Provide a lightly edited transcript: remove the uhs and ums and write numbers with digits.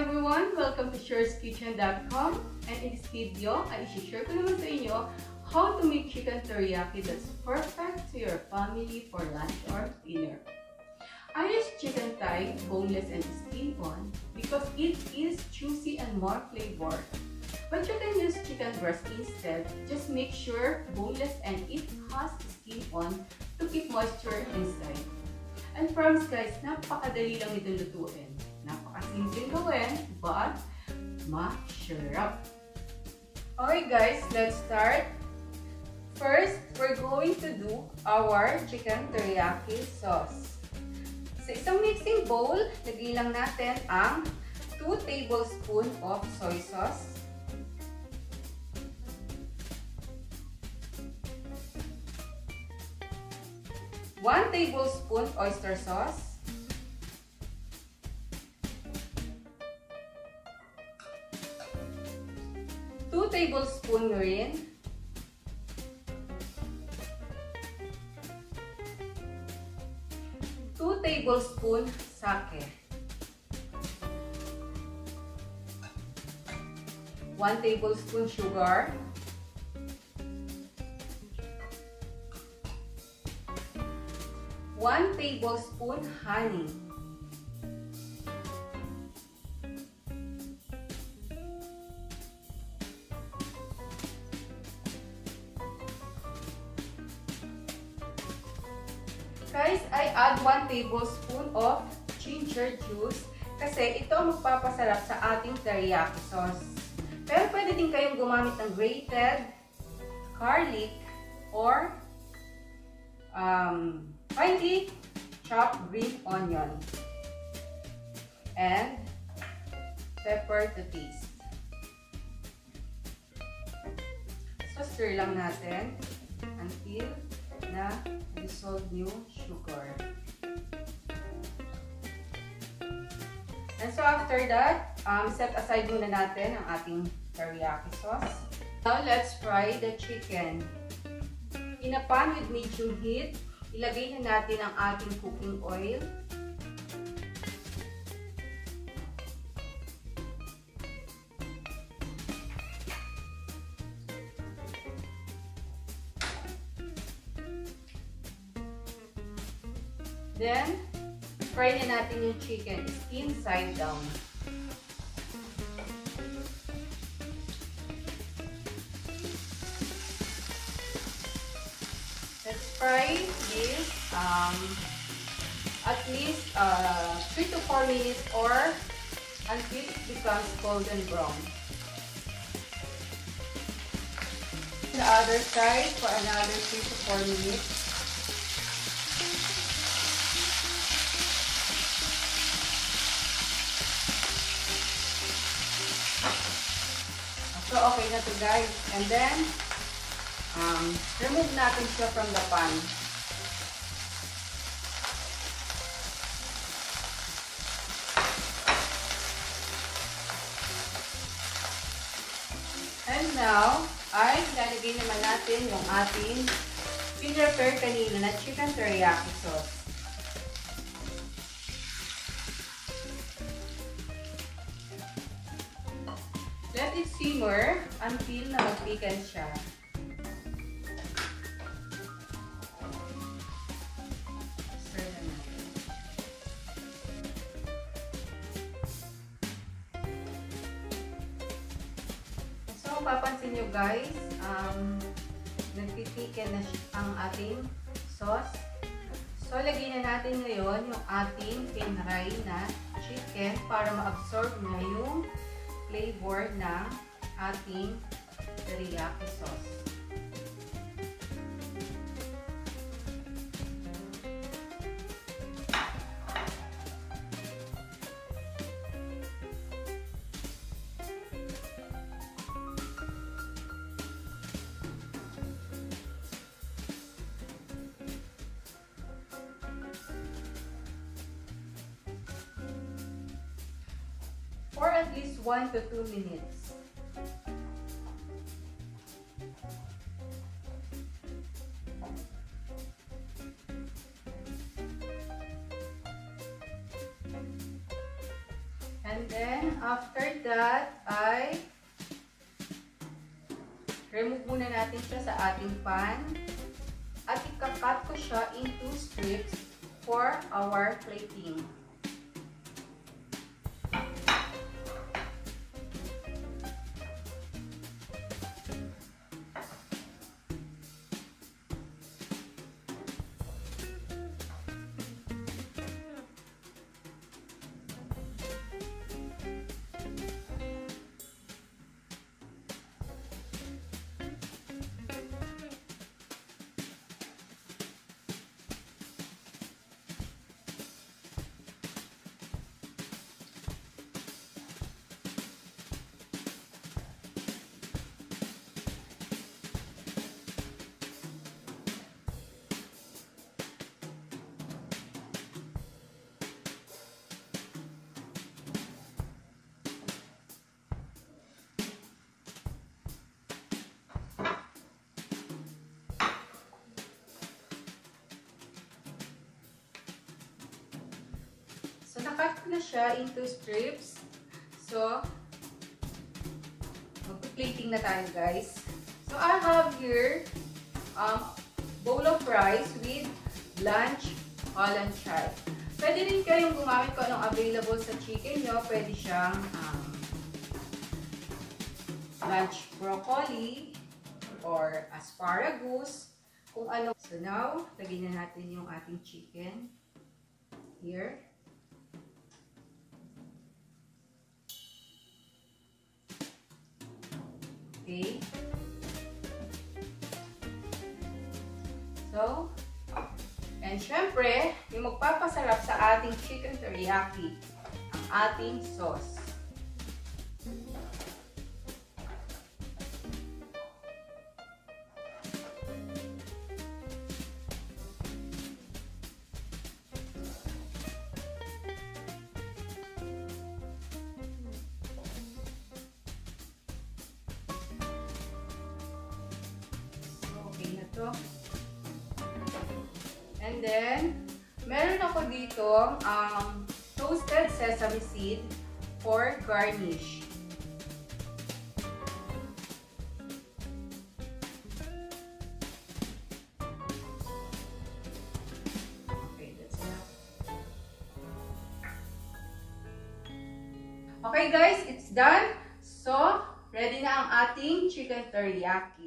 everyone! Welcome to Share's Kitchen.com, and in this video, I share ko naman sa inyo how to make chicken teriyaki that's perfect to your family for lunch or dinner. I use chicken thigh, boneless and skin on, because it is juicy and more flavor. But you can use chicken breast instead. Just make sure boneless and it has skin on to keep moisture inside. And friends guys, napakadali lang itong lutuin. Napakasimple gawin, but masarap. Okay guys, let's start. First, we're going to do our chicken teriyaki sauce. Sa isang mixing bowl, lagay lang natin ang 2 tablespoons of soy sauce, 1 tablespoon oyster sauce, 2 tablespoon mirin, 2 tablespoon sake, 1 tablespoon sugar, 1 tablespoon honey, 1 tablespoon of ginger juice kasi ito magpapasarap sa ating teriyaki sauce. Pero pwede din kayong gumamit ng grated garlic or finely chopped green onion and pepper to taste. So stir lang natin until na dissolve yung sugar. And so after that, set aside muna natin ang ating teriyaki sauce. Now let's fry the chicken. In a pan with medium heat, ilagay na natin ang ating cooking oil. Then, fry na natin yung chicken skin side down. Let's fry this at least 3 to 4 minutes or until it becomes golden brown. The other side for another 3 to 4 minutes. So, okay na to guys. And then, remove natin siya from the pan. And now, ay lalagay naman natin yung ating pinrepared kanina na chicken teriyaki sauce. Let it simmer until na magpikan siya. Stir na natin. So, papansin nyo guys, nagpipikan na ang ating sauce. So, lagyan na natin ngayon yung ating pinray na chicken para ma-absorb na yung flavor ng ating teriyaki sauce. For at least 1 to 2 minutes. And And then after that ay remove muna natin siya sa ating pan at ika-cut ko siya into strips for our plating. So, nakat ko na siya into strips. So, mag-plating na tayo, guys. So, I have here bowl of rice with blanched olenchai. Pwede rin kayong gumamit kung anong available sa chicken nyo. Pwede siyang blanched broccoli or asparagus. Kung ano. So, now, lagyan na natin yung ating chicken. Here. Okay. So, and syempre, yung magpapasarap sa ating chicken teriyaki, ang ating sauce. And then, meron ako ditong toasted sesame seed for garnish. Okay, that's enough. Okay guys, it's done. So, ready na ang ating chicken teriyaki.